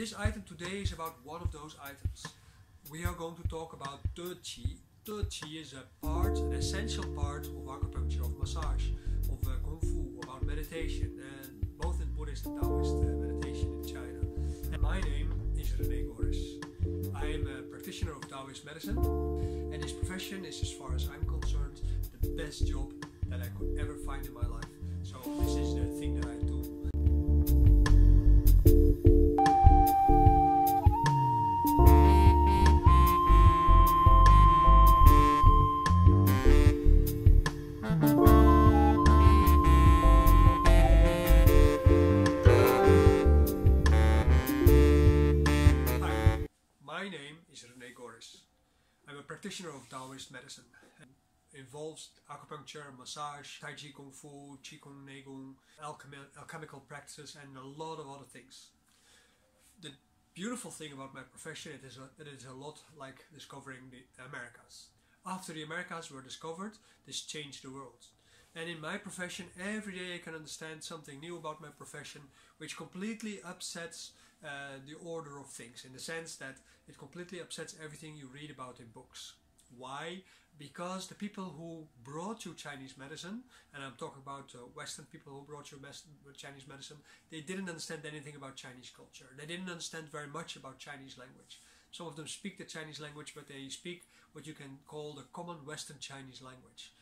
This item today is about one of those items. We are going to talk about Tai Chi. Tai Chi is an essential part of acupuncture, of massage, of Kung Fu, about meditation, and both in Buddhist and Taoist meditation in China. And my name is René Goris. I am a practitioner of Taoist medicine, and this profession is, as far as I'm concerned, the best job that I could ever find in my life. So this is the thing that I do. Hi, my name is René Goris. I'm a practitioner of Taoist medicine. Involves acupuncture, massage, Tai Chi, Kung Fu, Qigong, Neigong, alchemical practices, and a lot of other things. The beautiful thing about my profession is that it is a lot like discovering the Americas. After the Americas were discovered, this changed the world. And in my profession, every day I can understand something new about my profession, which completely upsets the order of things, in the sense that it completely upsets everything you read about in books. Why? Because the people who brought you Chinese medicine, and I'm talking about Western people who brought you Chinese medicine, they didn't understand anything about Chinese culture. They didn't understand very much about Chinese language. Some of them speak the Chinese language, but they speak what you can call the common Western Chinese language.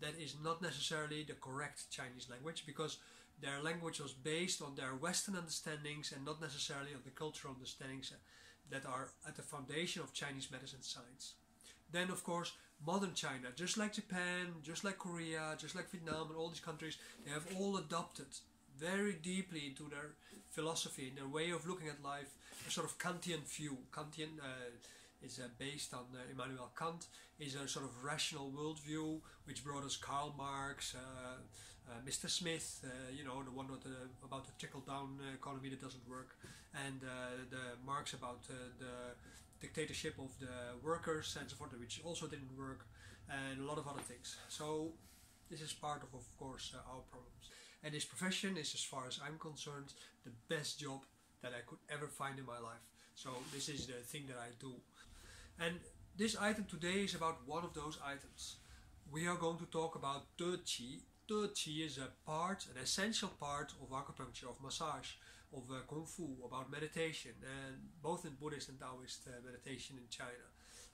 That is not necessarily the correct Chinese language, because their language was based on their Western understandings and not necessarily on the cultural understandings that are at the foundation of Chinese medicine science. Then, of course, modern China, just like Japan, just like Korea, just like Vietnam and all these countries, they have all adopted very deeply into their philosophy, their way of looking at life, a sort of Kantian view. Kantian is based on Immanuel Kant, is a sort of rational worldview, which brought us Karl Marx, Mr. Smith, you know, the one with about the trickle-down economy that doesn't work, and the Marx about the dictatorship of the workers and so forth, which also didn't work, and a lot of other things. So this is part of course, our problems. And this profession is, as far as I'm concerned, the best job that I could ever find in my life. So this is the thing that I do. And this item today is about one of those items. We are going to talk about Tai Chi. Tai Chi is an essential part of acupuncture, of massage, of Kung Fu, about meditation, and both in Buddhist and Taoist meditation in China.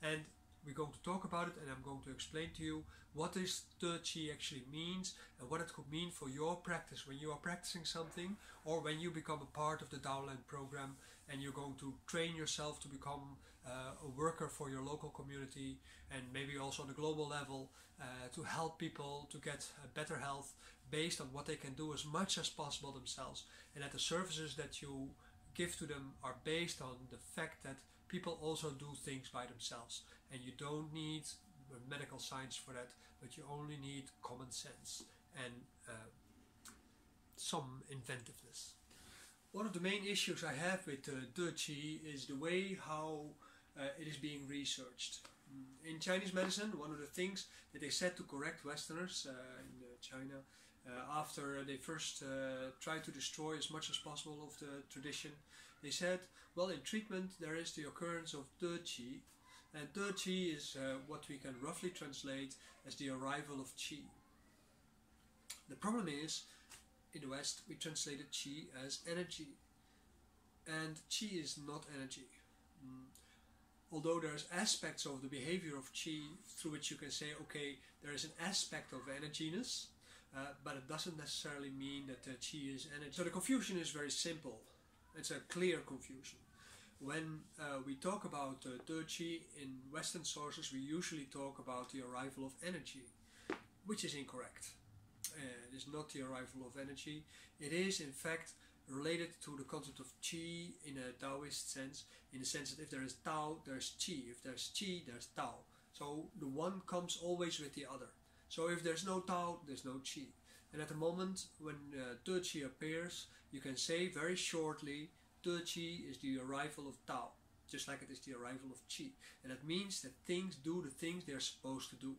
And we're going to talk about it, and I'm going to explain to you what this Tai Chi actually means and what it could mean for your practice when you are practicing something, or when you become a part of the Taoland program and you're going to train yourself to become a worker for your local community, and maybe also on a global level, to help people to get better health based on what they can do as much as possible themselves, and that the services that you give to them are based on the fact that people also do things by themselves, and you don't need medical science for that, but you only need common sense and some inventiveness. One of the main issues I have with Tai Chi is the way how it is being researched. In Chinese medicine, one of the things that they said to correct Westerners in China, after they first tried to destroy as much as possible of the tradition, they said, well, in treatment there is the occurrence of Tai Chi, and Tai Chi is what we can roughly translate as the arrival of Qi. The problem is, in the West, we translated Qi as energy, and Qi is not energy. Although there's aspects of the behavior of Qi through which you can say, okay, there is an aspect of energiness, but it doesn't necessarily mean that Qi is energy. So the confusion is very simple. It's a clear confusion. When we talk about Tai Chi in Western sources, we usually talk about the arrival of energy, which is incorrect. It is not the arrival of energy. It is, in fact, related to the concept of Qi in a Taoist sense, in the sense that if there is Tao, there's Qi. If there's Qi, there's Tao. So the one comes always with the other. So if there's no Tao, there's no Qi. And at the moment when Tai Chi appears, you can say very shortly, Tai Chi is the arrival of Tao, just like it is the arrival of Qi. And that means that things do the things they're supposed to do.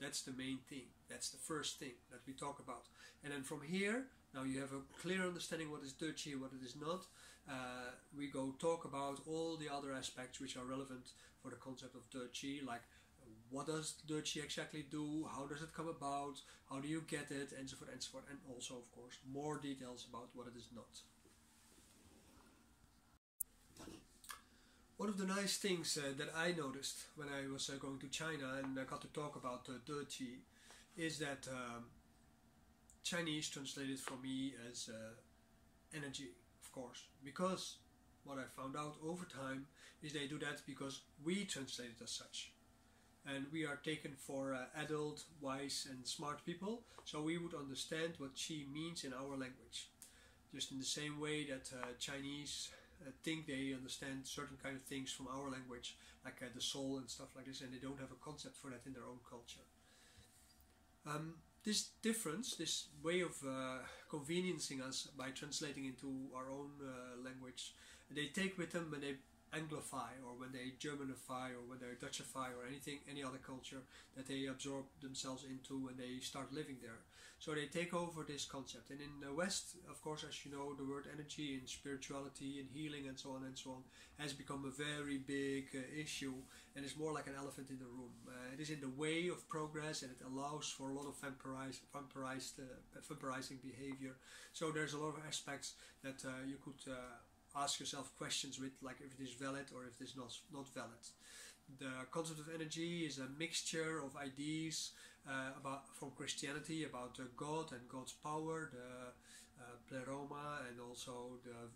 That's the main thing. That's the first thing that we talk about. And then from here, now you have a clear understanding what is Tai Chi, what it is not. we go talk about all the other aspects which are relevant for the concept of Deqi, like what does Deqi exactly do, how does it come about, how do you get it, and so forth and so forth, and also of course more details about what it is not. One of the nice things that I noticed when I was going to China and I got to talk about Deqi is that Chinese translated for me as energy, of course, because what I found out over time is they do that because we translate it as such. And we are taken for adult, wise and smart people, so we would understand what qi means in our language. Just in the same way that Chinese think they understand certain kind of things from our language, like the soul and stuff like this, and they don't have a concept for that in their own culture. This difference, this way of conveniencing us by translating into our own language, they take with them when they Anglify, or when they Germanify, or when they Dutchify, or anything, any other culture that they absorb themselves into and they start living there. So they take over this concept. And in the West, of course, as you know, the word energy and spirituality and healing and so on has become a very big issue, and it's more like an elephant in the room. It is in the way of progress, and it allows for a lot of vampirizing behavior. So there's a lot of aspects that you could ask yourself questions with, like if it is valid or if it is not valid. The concept of energy is a mixture of ideas from Christianity about God and God's power, the pleroma, and also the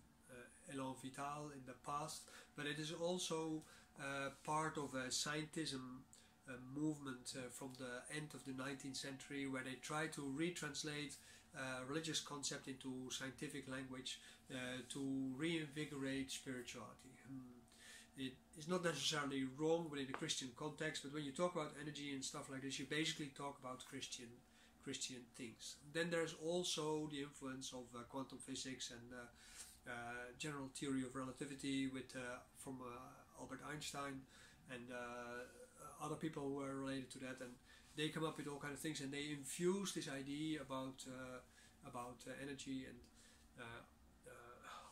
élan vital in the past, but it is also part of a scientism movement from the end of the 19th century, where they try to retranslate religious concept into scientific language to reinvigorate spirituality. It is not necessarily wrong within the Christian context, but when you talk about energy and stuff like this, you basically talk about Christian things. Then there's also the influence of quantum physics and general theory of relativity with from Albert Einstein and other people who are related to that, and they come up with all kinds of things, and they infuse this idea about energy. And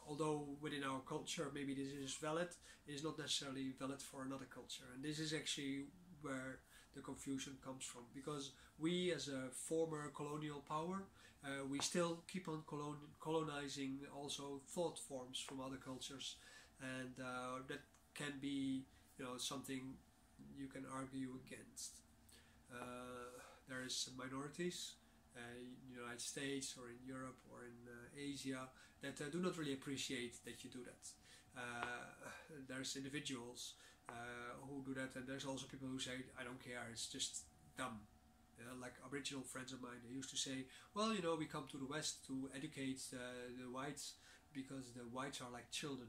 although within our culture maybe this is valid, it is not necessarily valid for another culture, and this is actually where the confusion comes from, because we as a former colonial power, we still keep on colonizing also thought forms from other cultures, and that can be, you know, something you can argue against. There is minorities in the United States or in Europe or in Asia that do not really appreciate that you do that. There's individuals who do that, and there's also people who say, I don't care, it's just dumb. Like Aboriginal friends of mine, they used to say, well, you know, we come to the West to educate the whites because the whites are like children.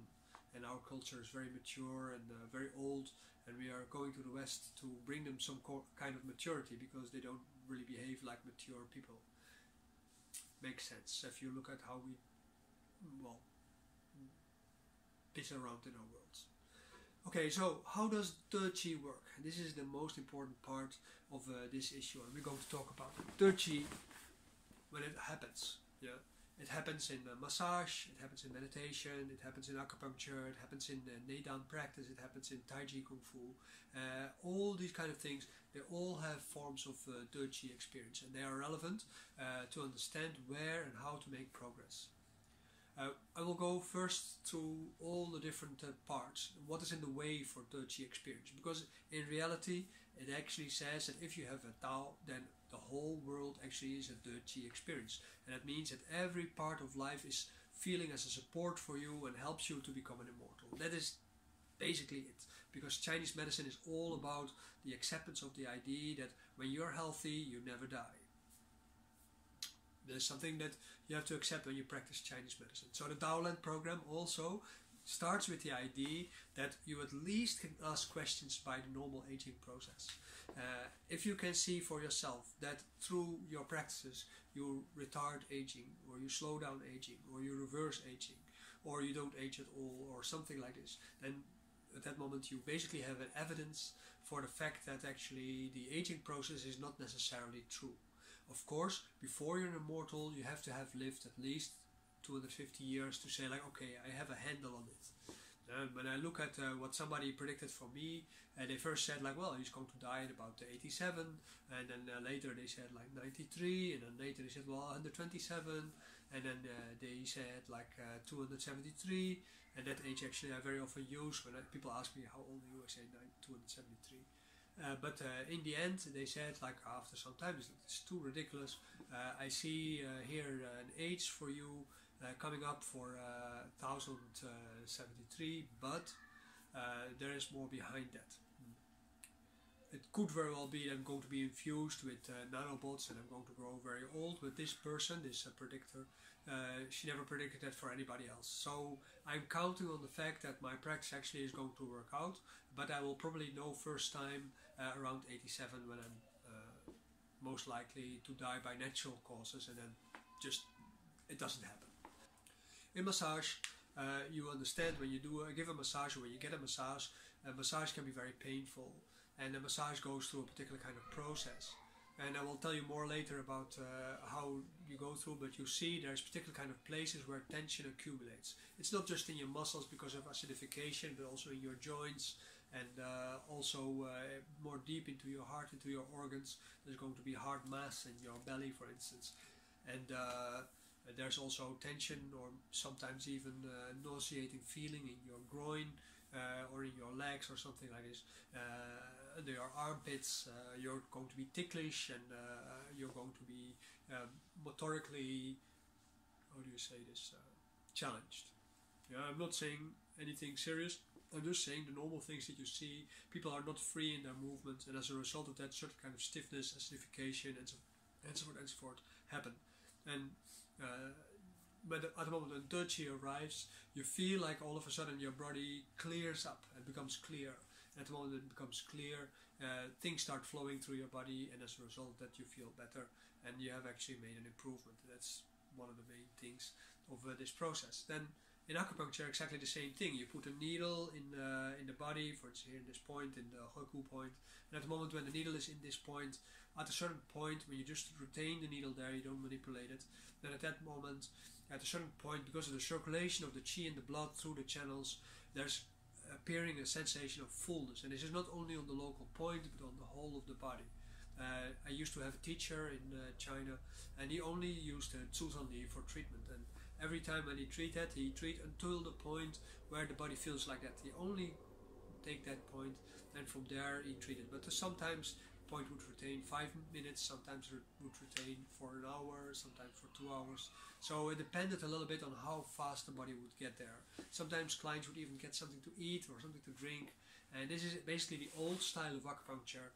And our culture is very mature and very old, and we are going to the West to bring them some kind of maturity because they don't really behave like mature people. Makes sense if you look at how we, well, piss around in our worlds. Okay, so how does Deqi work? This is the most important part of this issue, and we're going to talk about Deqi when it happens. Yeah. It happens in massage, it happens in meditation, it happens in acupuncture, it happens in Neidan practice, it happens in Tai Chi, Kung Fu. All these kind of things, they all have forms of Deqi experience, and they are relevant to understand where and how to make progress. I will go first through all the different parts, what is in the way for Deqi experience, because in reality it actually says that if you have a Tao, then the whole world actually is a Deqi experience, and that means that every part of life is feeling as a support for you and helps you to become an immortal. That is basically it, because Chinese medicine is all about the acceptance of the idea that when you're healthy, you never die. There's something that you have to accept when you practice Chinese medicine. So the Taoland program also starts with the idea that you at least can ask questions by the normal aging process. If you can see for yourself that through your practices you retard aging, or you slow down aging, or you reverse aging, or you don't age at all, or something like this, then at that moment you basically have an evidence for the fact that actually the aging process is not necessarily true. Of course, before you're an immortal, you have to have lived at least 250 years to say, like, okay, I have a handle on it. when I look at what somebody predicted for me, they first said like, well, he's going to die in about 87, and then later they said like 93, and then later they said, well, 127, and then they said like 273, and that age actually I very often use when people ask me how old are you, I say 273. But in the end they said like after some time, it's too ridiculous, I see here an age for you coming up for 1073, but there is more behind that. It could very well be I'm going to be infused with nanobots and I'm going to grow very old, but this person, this predictor, she never predicted that for anybody else. So I'm counting on the fact that my practice actually is going to work out, but I will probably know first time around 87 when I'm most likely to die by natural causes, and then just it doesn't happen. In massage, you understand when you do give a massage or when you get a massage can be very painful, and a massage goes through a particular kind of process. And I will tell you more later about how you go through, but you see there's particular kind of places where tension accumulates. It's not just in your muscles because of acidification, but also in your joints, and also more deep into your heart, into your organs. There's going to be hard mass in your belly, for instance. And there's also tension or sometimes even nauseating feeling in your groin or in your legs or something like this, under your armpits. You're going to be ticklish, and you're going to be motorically, how do you say this, challenged. Yeah, I'm not saying anything serious, I'm just saying the normal things that you see. People are not free in their movements, and as a result of that, certain kind of stiffness, acidification, and so forth happen. And at the moment when Deqi arrives, you feel like all of a sudden your body clears up and becomes clear. At the moment it becomes clear, things start flowing through your body, and as a result that you feel better and you have actually made an improvement. That's one of the main things of this process. Then in acupuncture exactly the same thing. You put a needle in the body, for instance here in this point, in the Hoku point, and at the moment when the needle is in this point, at a certain point when you just retain the needle there, you don't manipulate it, then at that moment, at a certain point, because of the circulation of the qi and the blood through the channels, there's appearing a sensation of fullness, and this is not only on the local point but on the whole of the body. I used to have a teacher in China, and he only used Zusanli for treatment, and every time when he treated, he treated until the point where the body feels like that. He only take that point, and from there he treated. But sometimes the point would retain 5 minutes, sometimes it would retain for an hour, sometimes for 2 hours. So it depended a little bit on how fast the body would get there. Sometimes clients would even get something to eat or something to drink. And this is basically the old style of acupuncture,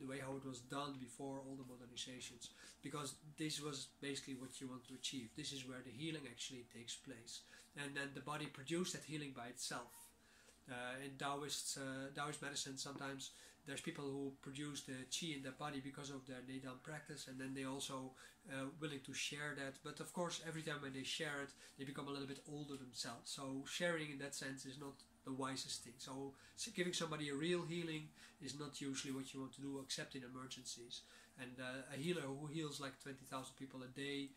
the way how it was done before all the modernizations, because this was basically what you want to achieve. This is where the healing actually takes place. And then the body produced that healing by itself. In Taoist medicine, sometimes there's people who produce the qi in their body because of their Neidan practice, and then they also willing to share that. But of course, every time when they share it, they become a little bit older themselves. So sharing in that sense is not the wisest thing. So giving somebody a real healing is not usually what you want to do, except in emergencies. And a healer who heals like 20,000 people a day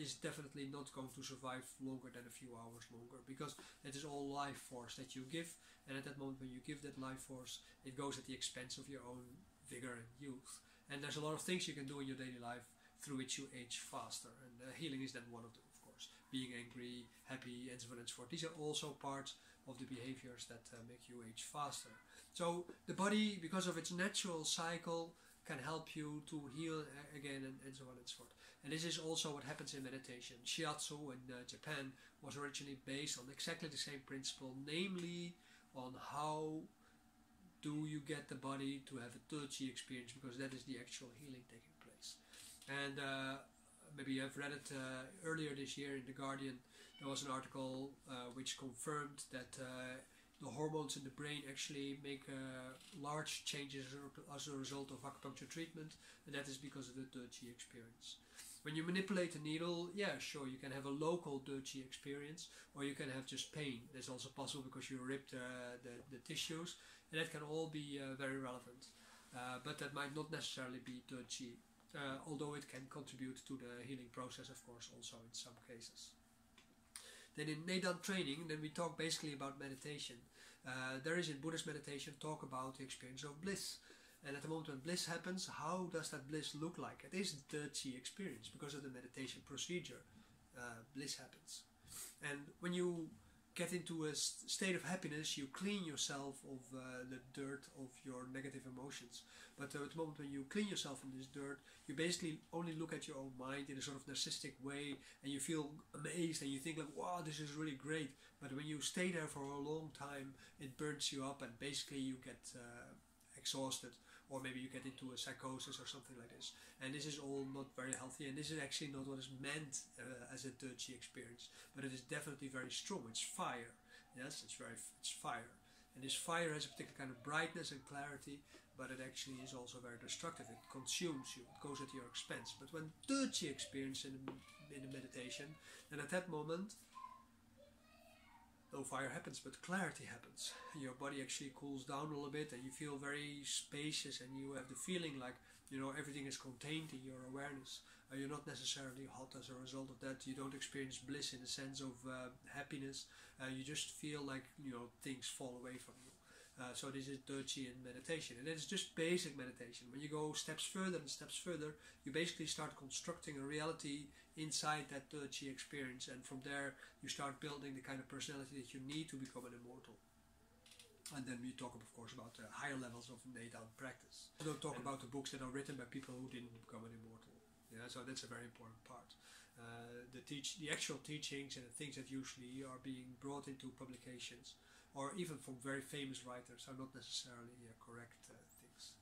is definitely not going to survive longer than a few hours longer, because that is all life force that you give, and at that moment when you give that life force, it goes at the expense of your own vigor and youth. And there's a lot of things you can do in your daily life through which you age faster, and healing is then one of them, of course. Being angry, happy, and so on and so forth. These are also parts of the behaviors that make you age faster. So the body, because of its natural cycle, can help you to heal again, and so on and so forth. And this is also what happens in meditation. Shiatsu in Japan was originally based on exactly the same principle, namely on how do you get the body to have a Deqi experience, because that is the actual healing taking place. And maybe I've read it earlier this year in The Guardian, there was an article which confirmed that the hormones in the brain actually make large changes as a result of acupuncture treatment, and that is because of the Deqi experience. When you manipulate a needle, yeah, sure, you can have a local Deqi experience, or you can have just pain. That's also possible because you ripped the tissues, and that can all be very relevant. But that might not necessarily be Deqi, although it can contribute to the healing process, of course, also in some cases. Then in Neidan training, then we talk basically about meditation. There is in Buddhist meditation talk about the experience of bliss. And at the moment when bliss happens, how does that bliss look like? It is the Qi experience because of the meditation procedure. Bliss happens. And when you get into a state of happiness, you clean yourself of the dirt of your negative emotions. But at the moment when you clean yourself from this dirt, you basically only look at your own mind in a sort of narcissistic way, and you feel amazed and you think like, wow, this is really great. But when you stay there for a long time, it burns you up and basically you get exhausted, or maybe you get into a psychosis or something like this. And this is all not very healthy, and this is actually not what is meant as a Deqi experience, but it is definitely very strong. It's fire. Yes, it's fire. And this fire has a particular kind of brightness and clarity, but it actually is also very destructive. It consumes you, it goes at your expense. But when Deqi experience in the meditation, then at that moment no fire happens, but clarity happens. Your body actually cools down a little bit and you feel very spacious, and you have the feeling like, you know, everything is contained in your awareness. You're not necessarily hot as a result of that. You don't experience bliss in the sense of happiness. You just feel like, you know, things fall away from you. So this is Deqi in meditation, and it's just basic meditation. When you go steps further and steps further, you basically start constructing a reality inside that Deqi experience, and from there you start building the kind of personality that you need to become an immortal. And then we talk, of course, about the higher levels of Neidan practice. We don't talk about the books that are written by people who didn't become an immortal. Yeah, so that's a very important part. The actual teachings and the things that usually are being brought into publications, or even from very famous writers, are not necessarily correct things.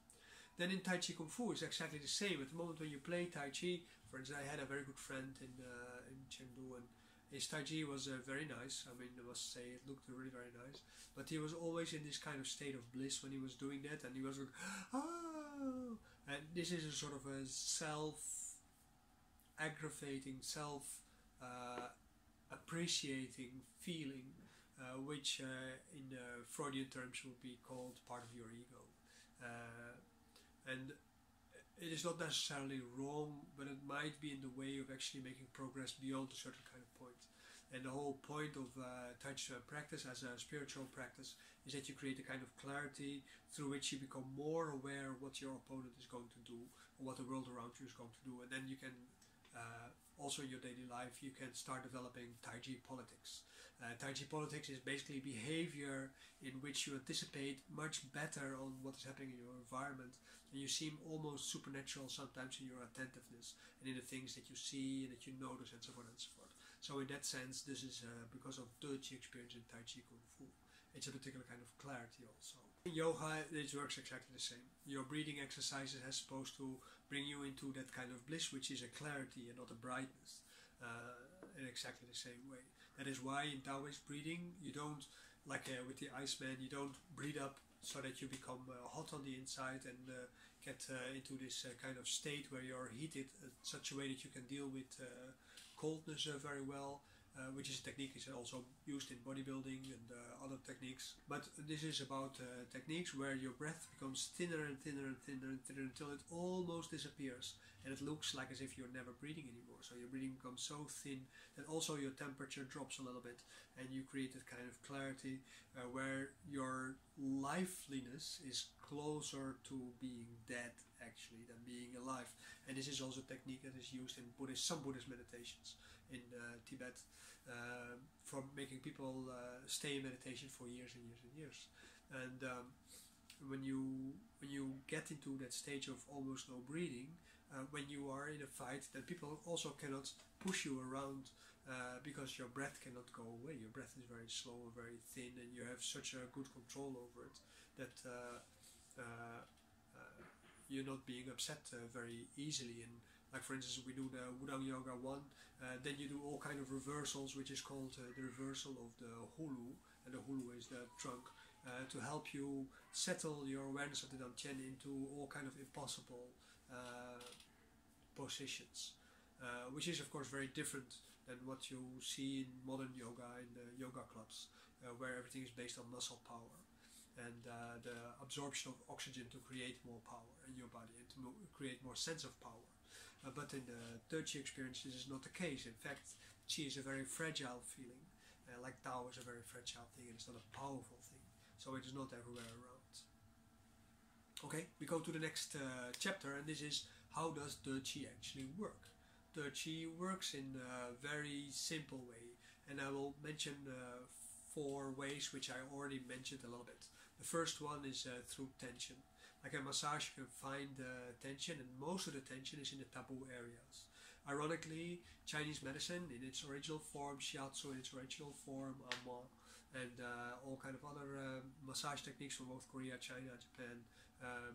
Then in Tai Chi Kung Fu is exactly the same. At the moment when you play Tai Chi, for instance, I had a very good friend in Chengdu, and his Tai Chi was very nice. I mean, I must say it looked really very nice. But he was always in this kind of state of bliss when he was doing that, and he was like, ah! And this is a sort of a self-aggravating, self-appreciating feeling, which in Freudian terms would be called part of your ego. And it is not necessarily wrong, but it might be in the way of actually making progress beyond a certain kind of point. And the whole point of Tai Chi practice as a spiritual practice is that you create a kind of clarity through which you become more aware of what your opponent is going to do, or what the world around you is going to do, and then you can also in your daily life, you can start developing Tai Chi politics. Tai Chi politics is basically behavior in which you anticipate much better on what is happening in your environment, and you seem almost supernatural sometimes in your attentiveness and in the things that you see and that you notice, and so on and so forth. So in that sense, this is because of Deqi experience in Tai Chi Kung Fu. It's a particular kind of clarity also. In yoga, it works exactly the same. Your breathing exercises are supposed to bring you into that kind of bliss, which is a clarity and not a brightness, in exactly the same way. That is why in Taoist breathing, you don't, like with the Iceman, you don't breathe up so that you become hot on the inside and get into this kind of state where you're heated in such a way that you can deal with coldness very well. Which is a technique is also used in bodybuilding and other techniques. But this is about techniques where your breath becomes thinner and thinner and thinner and thinner until it almost disappears. And it looks like as if you're never breathing anymore. So your breathing becomes so thin that also your temperature drops a little bit. And you create that kind of clarity where your liveliness is closer to being dead actually than being alive. And this is also a technique that is used in Buddhist, some Buddhist meditations in Tibet, for making people stay in meditation for years and years and years. And when you get into that stage of almost no breathing, when you are in a fight, then people also cannot push you around because your breath cannot go away. Your breath is very slow and very thin, and you have such a good control over it that you're not being upset very easily. And like for instance, we do the Wudang Yoga 1, then you do all kind of reversals, which is called the reversal of the hulu, and the hulu is the trunk, to help you settle your awareness of the Dantian into all kind of impossible positions, which is of course very different than what you see in modern yoga, in the yoga clubs, where everything is based on muscle power and the absorption of oxygen to create more power in your body and to create more sense of power. But in the Deqi experience, this is not the case. In fact, Qi is a very fragile feeling, like Tao is a very fragile thing and it's not a powerful thing, so it is not everywhere around. Okay, we go to the next chapter, and this is how does the Qi actually work. The Qi works in a very simple way, and I will mention four ways which I already mentioned a little bit. The first one is through tension. Like a massage, you can find tension, and most of the tension is in the taboo areas. Ironically, Chinese medicine in its original form, Shiatsu in its original form, Amma, and all kind of other massage techniques from both Korea, China, Japan,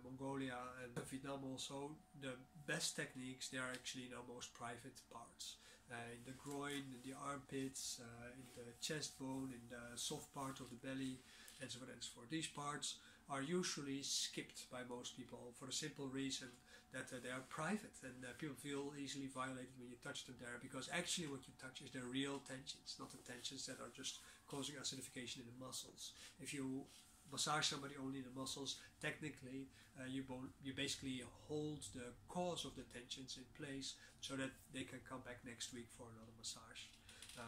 Mongolia and Vietnam also, the best techniques, they are actually in our most private parts. In the groin, in the armpits, in the chest bone, in the soft part of the belly, and so on and so forth. These parts are usually skipped by most people for the simple reason that they are private, and people feel easily violated when you touch them there, because actually what you touch is the real tensions, not the tensions that are just causing acidification in the muscles. If you massage somebody only in the muscles, technically you basically hold the cause of the tensions in place so that they can come back next week for another massage.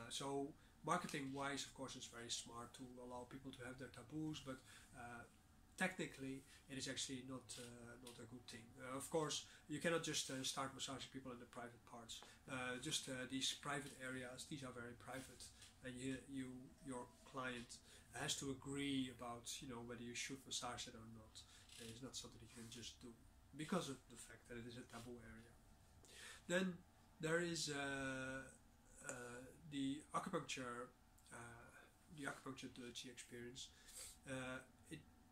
So marketing wise, of course, it's very smart to allow people to have their taboos, but technically it is actually not a good thing. Of course, you cannot just start massaging people in the private parts. These private areas, these are very private, and your client has to agree about, you know, whether you should massage it or not. It's not something you can just do because of the fact that it is a taboo area. Then there is the acupuncture Qi experience.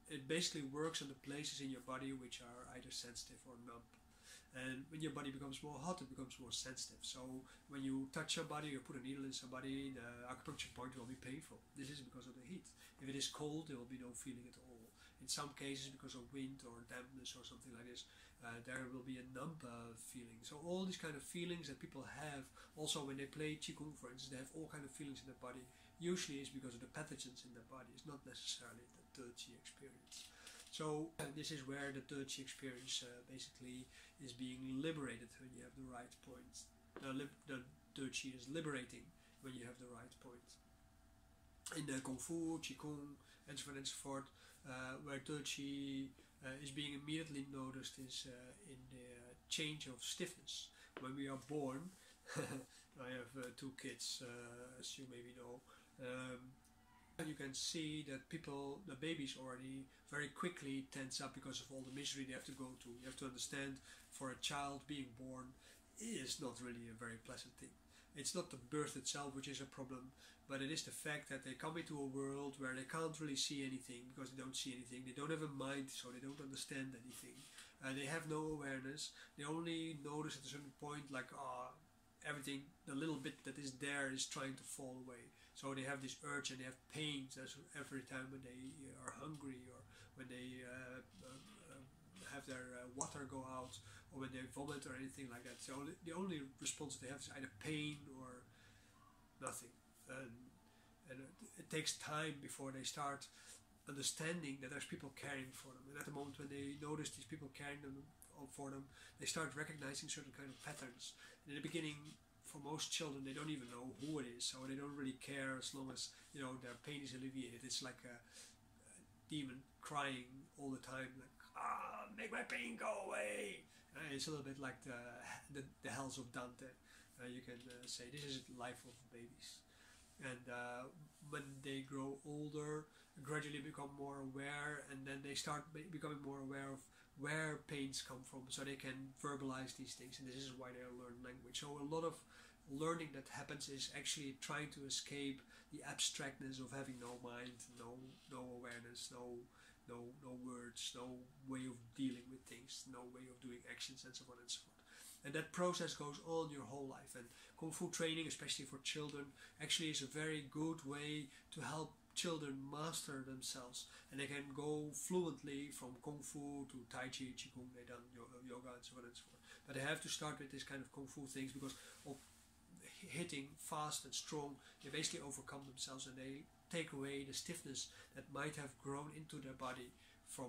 It basically works on the places in your body which are either sensitive or numb. And when your body becomes more hot, it becomes more sensitive. So when you touch somebody or put a needle in somebody, the acupuncture point will be painful. This is because of the heat. If it is cold, there will be no feeling at all. In some cases, because of wind or dampness or something like this, there will be a numb feeling. So all these kind of feelings that people have, also when they play Qigong, for instance, they have all kind of feelings in their body. Usually it's because of the pathogens in their body. It's not necessarily the Qi experience. So this is where the Qi experience basically is being liberated when you have the right point. The Qi is liberating when you have the right point. In the Kung Fu, Qigong, and so on and so forth, where Qi is being immediately noticed is in the change of stiffness. When we are born, I have two kids, as you maybe know, you can see that the babies already very quickly tense up because of all the misery they have to go to. You have to understand, for a child, being born is not really a very pleasant thing. It's not the birth itself which is a problem, but it is the fact that they come into a world where they can't really see anything, because they don't see anything. They don't have a mind, so they don't understand anything. They have no awareness. They only notice at a certain point, like, everything, the little bit that is there is trying to fall away. So they have this urge, and they have pains every time when they are hungry, or when they have their water go out, or when they vomit or anything like that. So the only response they have is either pain or nothing. And it takes time before they start understanding that there's people caring for them. And at the moment when they notice these people caring for them, they start recognizing certain kind of patterns. And in the beginning, for most children, they don't even know who it is, so they don't really care as long as, you know, their pain is alleviated. It's like a demon crying all the time, like, ah, make my pain go away. It's a little bit like the hells of Dante. You can say this is the life of babies. And when they grow older, gradually become more aware, and then they start becoming more aware of where pains come from, so they can verbalize these things, and this is why they learn language. So a lot of learning that happens is actually trying to escape the abstractness of having no mind, no awareness, no words, no way of dealing with things, no way of doing actions, and so on and so forth. And that process goes on your whole life. And Kung Fu training, especially for children, actually is a very good way to help children master themselves, and they can go fluently from Kung Fu to Tai Chi, Qigong, Neidan, yoga, and so on and so forth. But they have to start with this kind of Kung Fu things, because of hitting fast and strong, they basically overcome themselves, and they take away the stiffness that might have grown into their body from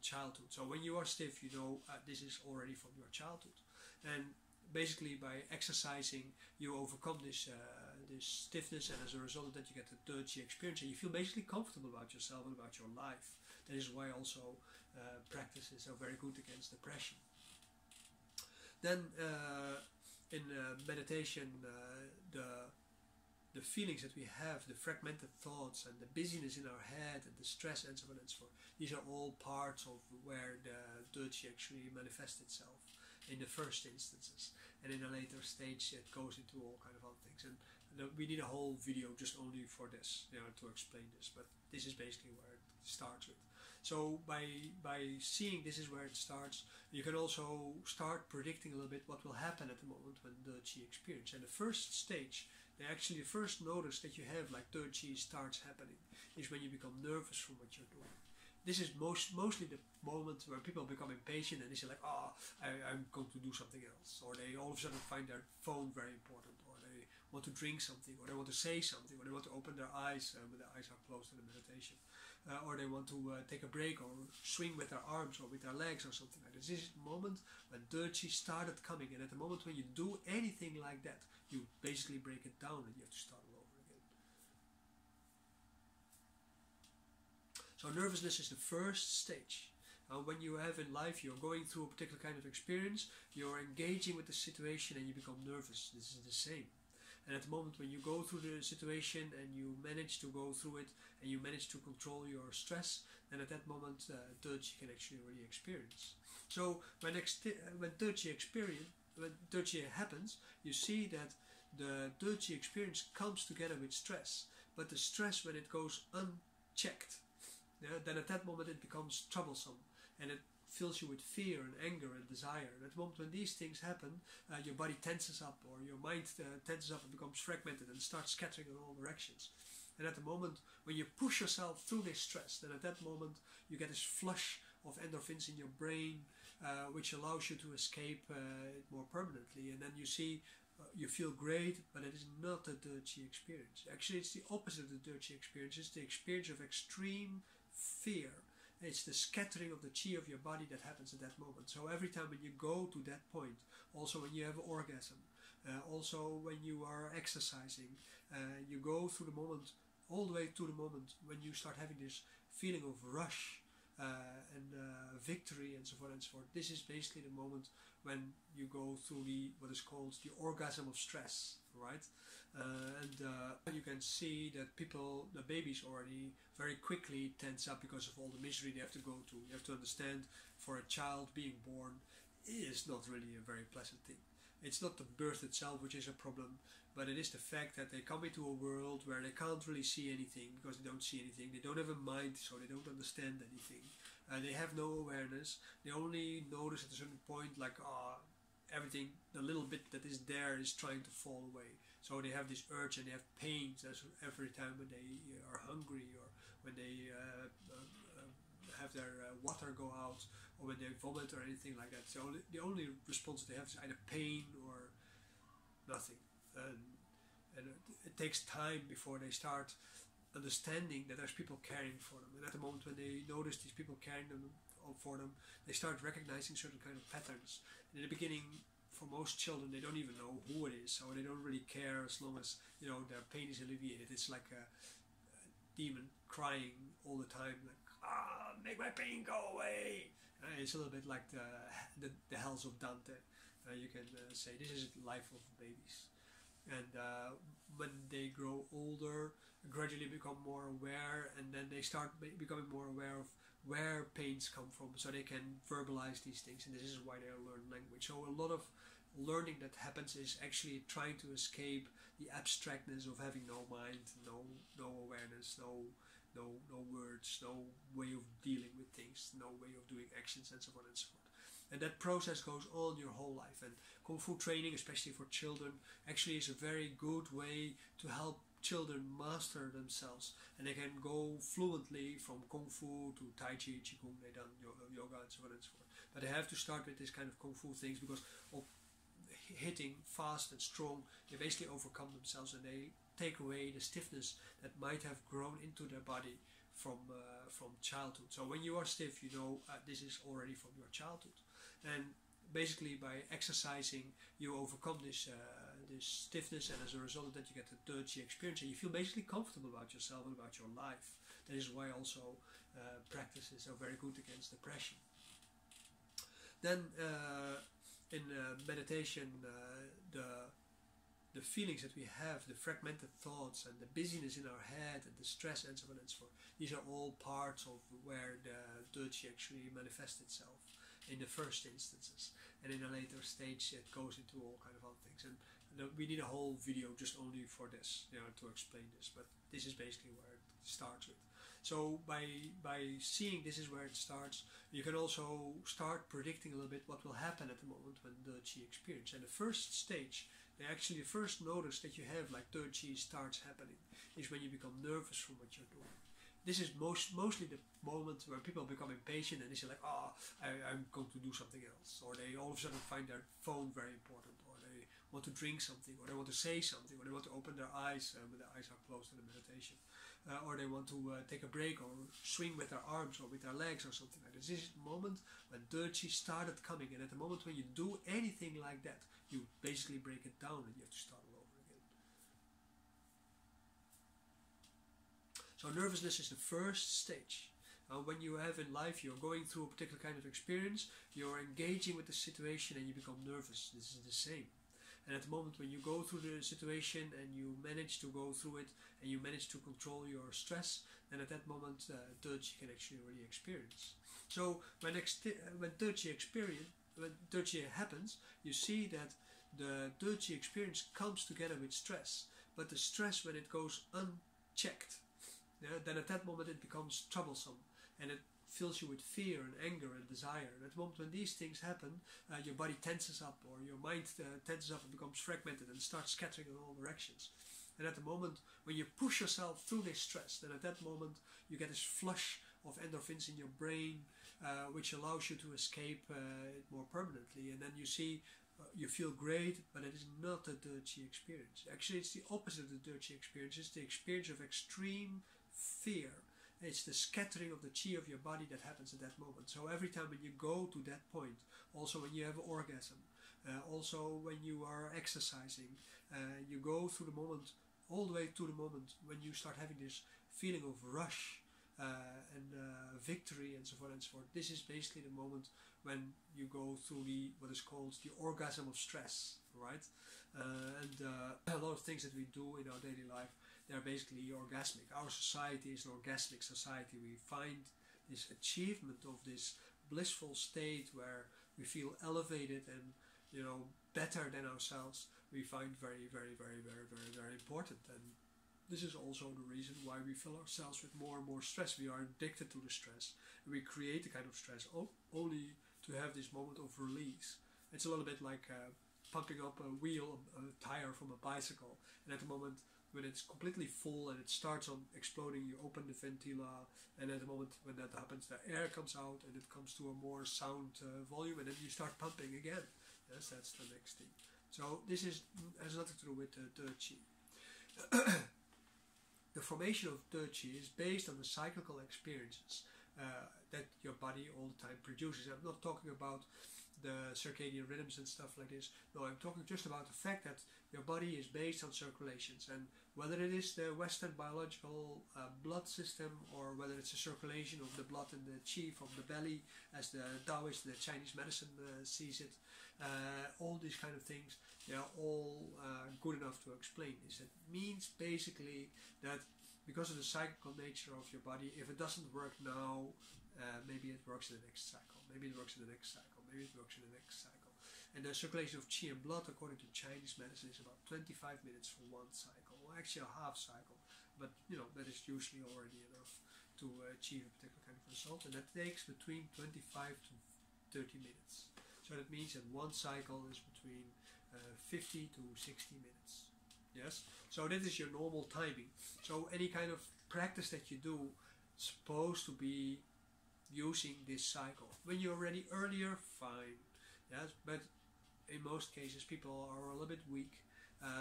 childhood. So when you are stiff, you know this is already from your childhood, and basically by exercising you overcome this this stiffness, and as a result of that you get the Tai Chi experience and you feel basically comfortable about yourself and about your life. That is why also practices are very good against depression. Then in meditation, the feelings that we have, the fragmented thoughts and the busyness in our head and the stress and so on and so forth, these are all parts of where the Tai Chi actually manifests itself in the first instances, and in a later stage it goes into all kind of other things, and we need a whole video just only for this, you know, to explain this, but this is basically where it starts with. So by seeing this is where it starts, you can also start predicting a little bit what will happen at the moment when Tai Chi experience. And the first stage, actually the first notice that you have like Tai Chi starts happening, is when you become nervous from what you're doing. This is mostly the moment where people become impatient and they say like, oh, I'm going to do something else. Or they all of a sudden find their phone very important, or they want to drink something, or they want to say something, or they want to open their eyes when their eyes are closed in the meditation. Or they want to take a break or swing with their arms or with their legs or something like this. This is the moment when Tai Chi started coming, and at the moment when you do anything like that, you basically break it down and you have to start all over. So nervousness is the first stage. When you have in life, you're going through a particular kind of experience, you're engaging with the situation and you become nervous. This is the same. And at the moment when you go through the situation and you manage to go through it and you manage to control your stress, then at that moment Tai Chi can actually really experience. So when Tai Chi happens, you see that the Tai Chi experience comes together with stress. But the stress, when it goes unchecked, yeah, then at that moment it becomes troublesome and it fills you with fear and anger and desire. And at the moment when these things happen, your body tenses up, or your mind tenses up and becomes fragmented and starts scattering in all directions. And at the moment when you push yourself through this stress, then at that moment you get this flush of endorphins in your brain, which allows you to escape it more permanently. And then you see, you feel great, but it is not a Tai Chi experience. Actually, it's the opposite of the Tai Chi experience. It's the experience of extreme fear. It's the scattering of the chi of your body that happens at that moment. So every time when you go to that point, also when you have orgasm, also when you are exercising, you go through the moment, all the way to the moment when you start having this feeling of rush and victory and so forth and so forth. This is basically the moment when you go through the what is called the orgasm of stress, right? And you can see that people, the babies already very quickly tense up because of all the misery they have to go to. You have to understand, for a child being born is not really a very pleasant thing. It's not the birth itself which is a problem, but it is the fact that they come into a world where they can't really see anything, because they don't see anything, they don't have a mind, so they don't understand anything, they have no awareness, they only notice at a certain point like, ah, everything, the little bit that is there is trying to fall away. So they have this urge and they have pains every time when they are hungry, or when they have their water go out, or when they vomit or anything like that. So the only response they have is either pain or nothing, and it takes time before they start understanding that there's people caring for them. And at the moment when they notice these people caring for them, they start recognizing certain kind of patterns. And in the beginning, for most children, they don't even know who it is, so they don't really care, as long as, you know, their pain is alleviated. It's like a demon crying all the time, like, ah, make my pain go away. It's a little bit like the hells of Dante. You can say this is the life of babies. And when they grow older, gradually become more aware, and then they start becoming more aware of where pains come from, so they can verbalize these things. And this is why they learn language. So a lot of learning that happens is actually trying to escape the abstractness of having no mind, no awareness, no words, no way of dealing with things, no way of doing actions, and so on and so forth. And that process goes on your whole life. And Kung Fu training, especially for children, actually is a very good way to help children master themselves, and they can go fluently from Kung Fu to Tai Chi, Qigong, Neidan, yoga, and so on and so forth. But they have to start with this kind of Kung Fu things, because of hitting fast and strong, they basically overcome themselves, and they take away the stiffness that might have grown into their body from childhood. So when you are stiff, you know this is already from your childhood. And basically by exercising, you overcome this this stiffness, and as a result of that you get the Tai Chi experience and you feel basically comfortable about yourself and about your life. That is why also practices are very good against depression. Then in meditation, the feelings that we have, the fragmented thoughts and the busyness in our head and the stress and so on and so forth, these are all parts of where the Tai Chi actually manifests itself in the first instances, and in a later stage it goes into all kind of other things, and we need a whole video just only for this, you know, to explain this, but this is basically where it starts with. So by seeing this is where it starts, you can also start predicting a little bit what will happen at the moment when Tai Chi experience. And the first stage, the first notice that you have like Tai Chi starts happening, is when you become nervous from what you're doing. This is mostly the moment where people become impatient and they say like, oh, I'm going to do something else. Or they all of a sudden find their phone very important, or they want to drink something, or they want to say something, or they want to open their eyes when their eyes are closed in a meditation. Or they want to take a break or swing with their arms or with their legs or something like this. This is the moment when Tai Chi started coming, and at the moment when you do anything like that, you basically break it down and you have to start all over. So nervousness is the first stage. When you have in life, you're going through a particular kind of experience, you're engaging with the situation and you become nervous. This is the same. And at the moment when you go through the situation and you manage to go through it and you manage to control your stress, then at that moment Tai Chi can actually really experience. So when Tai Chi happens, you see that the Tai Chi experience comes together with stress. But the stress, when it goes unchecked, then at that moment it becomes troublesome and it fills you with fear and anger and desire. And at the moment when these things happen, your body tenses up, or your mind tenses up and becomes fragmented and starts scattering in all directions. And at the moment when you push yourself through this stress, then at that moment you get this flush of endorphins in your brain, which allows you to escape it more permanently. And then you see, you feel great, but it is not a Tai Chi experience. Actually, it's the opposite of the Tai Chi experience. It's the experience of extreme fear. It's the scattering of the chi of your body that happens at that moment. So every time when you go to that point, also when you have orgasm, also when you are exercising, you go through the moment, all the way to the moment when you start having this feeling of rush and victory and so forth and so forth. This is basically the moment when you go through the what is called the orgasm of stress, right? And a lot of things that we do in our daily life, they're basically orgasmic. Our society is an orgasmic society. We find this achievement of this blissful state where we feel elevated and, you know, better than ourselves, we find very, very, very, very, very, very important. And this is also the reason why we fill ourselves with more and more stress. We are addicted to the stress. We create the kind of stress only to have this moment of release. It's a little bit like pumping up a tire from a bicycle. And at the moment when it's completely full and it starts on exploding, you open the ventila, and at the moment when that happens, the air comes out and it comes to a more sound volume, and then you start pumping again. Yes, that's the next thing. So this has nothing to do with Tai Chi. The formation of Tai Chi is based on the cyclical experiences that your body all the time produces. I'm not talking about the circadian rhythms and stuff like this. No, I'm talking just about the fact that your body is based on circulations, and whether it is the Western biological blood system, or whether it's a circulation of the blood and the qi from the belly, as the Taoist and the Chinese medicine sees it, all these kind of things, they are all good enough to explain this. It means basically that because of the cyclical nature of your body, if it doesn't work now, maybe it works in the next cycle, maybe it works in the next cycle, maybe it works in the next cycle. And the circulation of qi and blood, according to Chinese medicine, is about 25 minutes for one cycle, or actually a half cycle, but you know, that is usually already enough to achieve a particular kind of result, and that takes between 25 to 30 minutes. So that means that one cycle is between 50 to 60 minutes. Yes, so that is your normal timing. So any kind of practice that you do is supposed to be using this cycle. When you're ready earlier, fine. Yes, but in most cases people are a little bit weak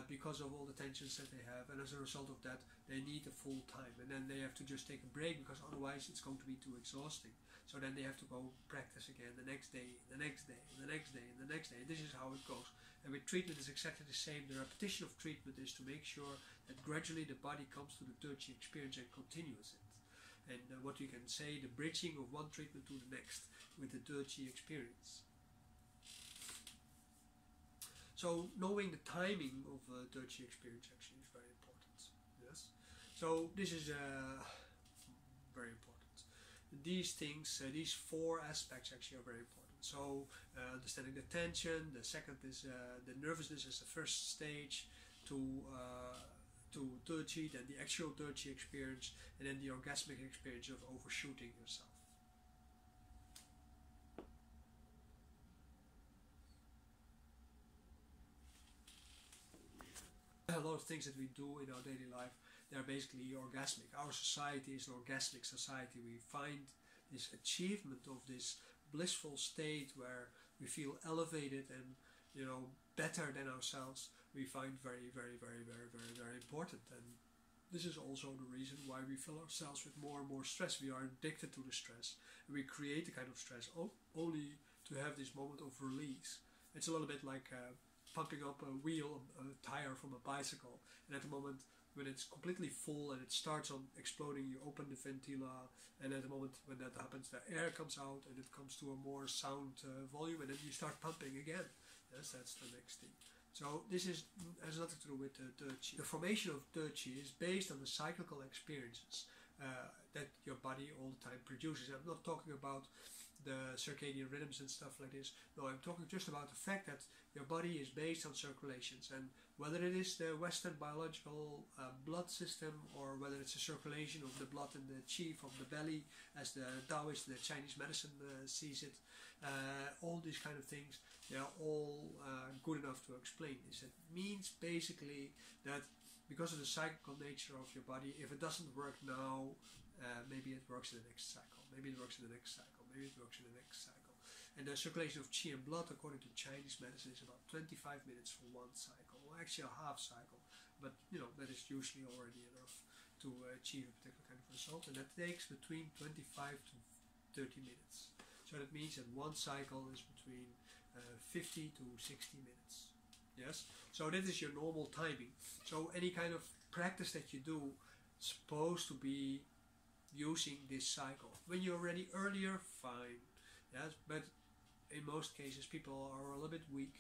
because of all the tensions that they have, and as a result of that they need a full time, and then they have to just take a break because otherwise it's going to be too exhausting. So then they have to go practice again the next day, the next day, the next day, the next day. This is how it goes. And with treatment is exactly the same. The repetition of treatment is to make sure that gradually the body comes to the third chi experience and continues it. And what you can say, the bridging of one treatment to the next with the third chi experience. So knowing the timing of third chi experience actually is very important. Yes. So this is very important. These things, these four aspects actually are very important. So understanding the tension, the second is the nervousness as the first stage to third chi, then the actual third chi experience, and then the orgasmic experience of overshooting yourself. A lot of things that we do in our daily life, they're basically orgasmic. Our society is an orgasmic society. We find this achievement of this blissful state where we feel elevated and, you know, better than ourselves, we find very, very, very, very, very, very important. And this is also the reason why we fill ourselves with more and more stress. We are addicted to the stress. We create a kind of stress only to have this moment of release. It's a little bit like pumping up a wheel, a tire from a bicycle, and at the moment when it's completely full and it starts on exploding, you open the ventila, and at the moment when that happens, the air comes out and it comes to a more sound volume, and then you start pumping again. Yes, that's the next thing. So this is, has nothing to do with third chi. The formation of third chi is based on the cyclical experiences that your body all the time produces. I'm not talking about the circadian rhythms and stuff like this. No, I'm talking just about the fact that your body is based on circulations, and whether it is the Western biological blood system, or whether it's a circulation of the blood in the qi from the belly, as the Taoist, the Chinese medicine sees it, all these kind of things, they are all good enough to explain this. It means basically that because of the cyclical nature of your body, if it doesn't work now, maybe it works in the next cycle, maybe it works in the next cycle, maybe it works in the next cycle. And the circulation of qi and blood, according to Chinese medicine, is about 25 minutes for one cycle, or actually a half cycle, but you know, that is usually already enough to achieve a particular kind of result, and that takes between 25 to 30 minutes. So that means that one cycle is between 50 to 60 minutes. Yes, so that is your normal timing. So any kind of practice that you do is supposed to be using this cycle. When you're ready earlier, fine. Yes, but in most cases people are a little bit weak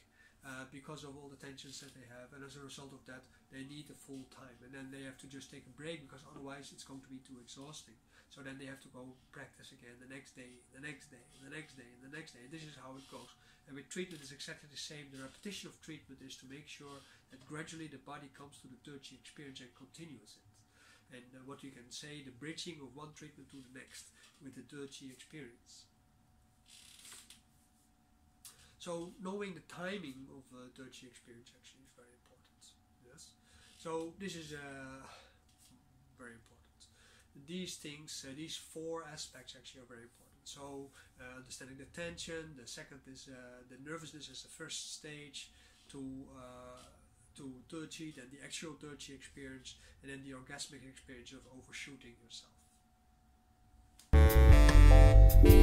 because of all the tensions that they have, and as a result of that they need a full time, and then they have to just take a break because otherwise it's going to be too exhausting. So then they have to go practice again the next day, the next day, the next day, the next day. This is how it goes. And with treatment is exactly the same. The repetition of treatment is to make sure that gradually the body comes to the third chi experience and continues it. And what you can say, the bridging of one treatment to the next with the third chi experience. So knowing the timing of third chi experience actually is very important. Yes. So this is very important. These things, these four aspects actually are very important. So understanding the tension, the second is the nervousness as the first stage to third chi, then the actual third chi experience, and then the orgasmic experience of overshooting yourself.